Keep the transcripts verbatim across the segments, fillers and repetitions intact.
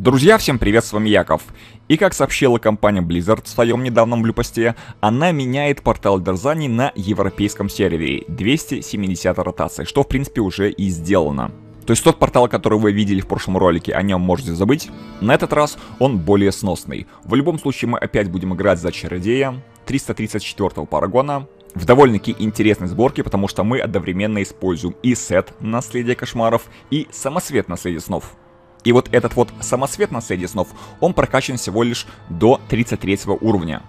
Друзья, всем привет, с вами Яков. И как сообщила компания Blizzard в своем недавнем блюпосте, она меняет портал дерзаний на европейском сервере двести семьдесят ротаций, что в принципе уже и сделано. То есть тот портал, который вы видели в прошлом ролике, о нем можете забыть, на этот раз он более сносный. В любом случае мы опять будем играть за чародея триста тридцать четвёртого парагона. В довольно-таки интересной сборке, потому что мы одновременно используем и сет «Наследие кошмаров», и самосвет «Наследие снов». И вот этот вот самосвет «Наследие снов», он прокачан всего лишь до тридцать третьего уровня.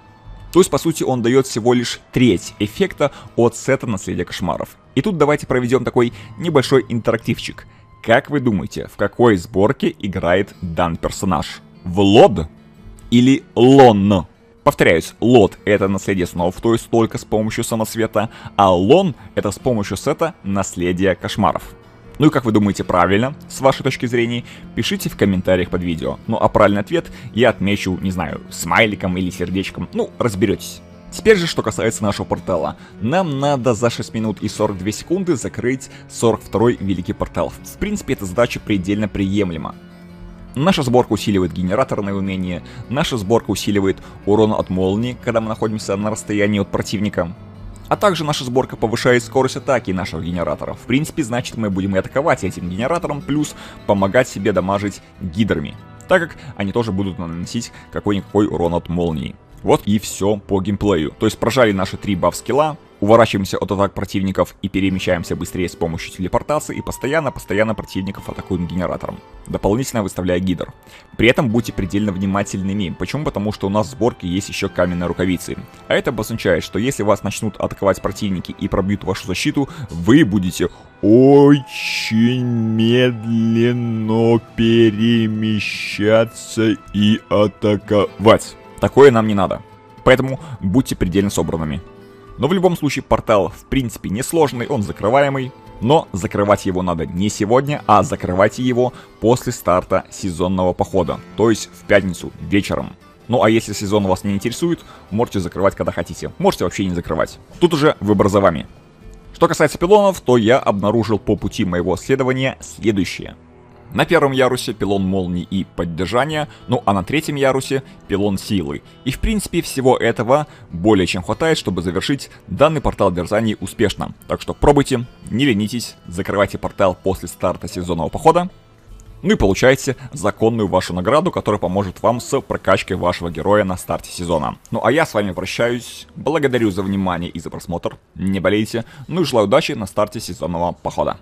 То есть, по сути, он дает всего лишь треть эффекта от сета «Наследие кошмаров». И тут давайте проведем такой небольшой интерактивчик. Как вы думаете, в какой сборке играет данный персонаж? В лод или лон? Повторяюсь, лот это «Наследие снов», то есть только с помощью самосвета, а лон это с помощью сета «Наследие кошмаров». Ну и как вы думаете правильно, с вашей точки зрения, пишите в комментариях под видео. Ну а правильный ответ я отмечу, не знаю, смайликом или сердечком, ну разберетесь. Теперь же, что касается нашего портала. Нам надо за шесть минут и сорок две секунды закрыть сорок второй великий портал. В принципе, эта задача предельно приемлема. Наша сборка усиливает генераторное умение, наша сборка усиливает урон от молнии, когда мы находимся на расстоянии от противника. А также наша сборка повышает скорость атаки нашего генератора. В принципе, значит мы будем и атаковать этим генератором, плюс помогать себе дамажить гидрами, так как они тоже будут наносить какой-никакой урон от молнии. Вот и все по геймплею. То есть прожали наши три баф-скилла, уворачиваемся от атак противников и перемещаемся быстрее с помощью телепортации, и постоянно-постоянно противников атакуем генератором, дополнительно выставляя гидр. При этом будьте предельно внимательными. Почему? Потому что у нас в сборке есть еще каменные рукавицы. А это обозначает, что если вас начнут атаковать противники и пробьют вашу защиту, вы будете очень медленно перемещаться и атаковать. Такое нам не надо. Поэтому будьте предельно собранными. Но в любом случае портал в принципе несложный, он закрываемый, но закрывать его надо не сегодня, а закрывайте его после старта сезонного похода, то есть в пятницу вечером. Ну а если сезон вас не интересует, можете закрывать когда хотите, можете вообще не закрывать. Тут уже выбор за вами. Что касается пилонов, то я обнаружил по пути моего следования следующее. На первом ярусе пилон молнии и поддержания, ну а на третьем ярусе пилон силы. И в принципе всего этого более чем хватает, чтобы завершить данный портал дерзаний успешно. Так что пробуйте, не ленитесь, закрывайте портал после старта сезонного похода. Ну и получайте законную вашу награду, которая поможет вам с прокачкой вашего героя на старте сезона. Ну а я с вами прощаюсь, благодарю за внимание и за просмотр, не болейте, ну и желаю удачи на старте сезонного похода.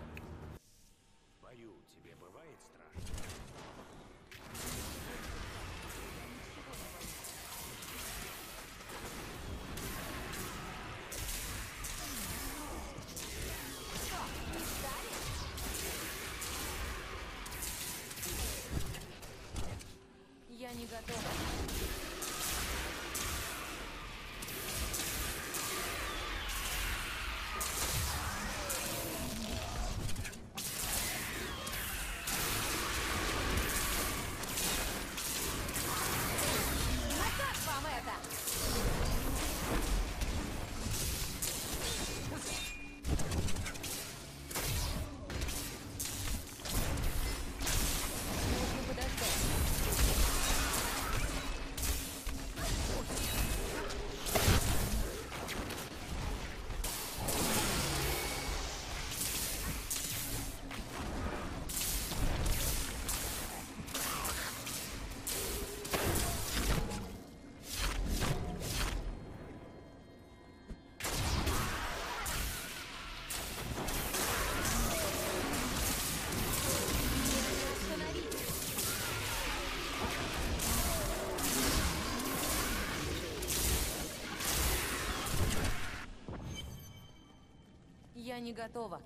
Не готова. Я не готова.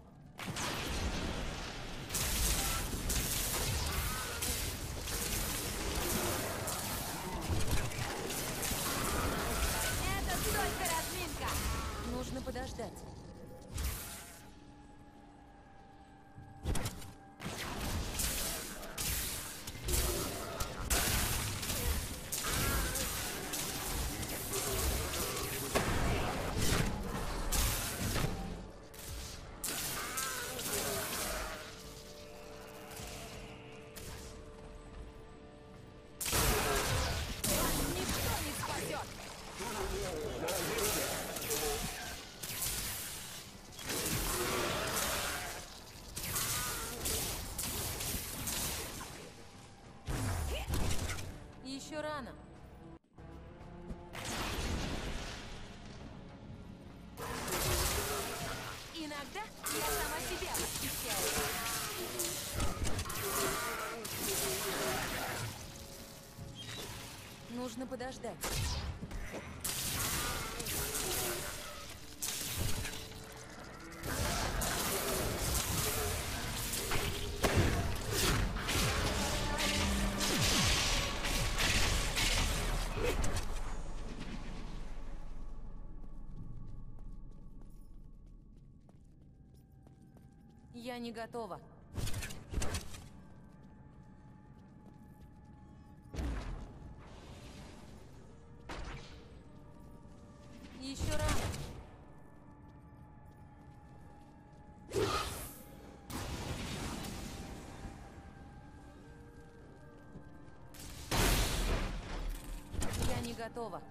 Это только разминка. Нужно подождать. экраном. Иногда я сама себя восхищаю. Нужно подождать. Я не готова. Еще рано. Я не готова.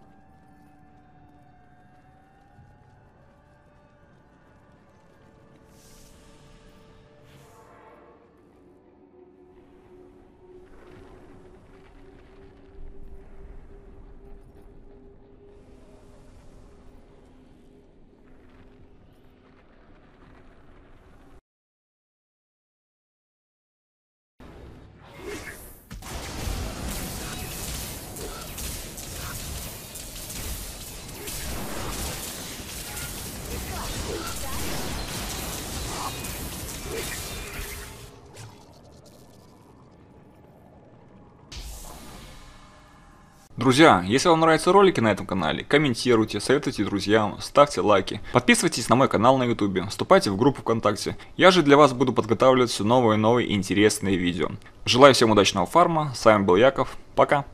Друзья, если вам нравятся ролики на этом канале, комментируйте, советуйте друзьям, ставьте лайки, подписывайтесь на мой канал на ютубе, вступайте в группу ВКонтакте. Я же для вас буду подготавливать все новые и новые интересные видео. Желаю всем удачного фарма, с вами был Яков, пока!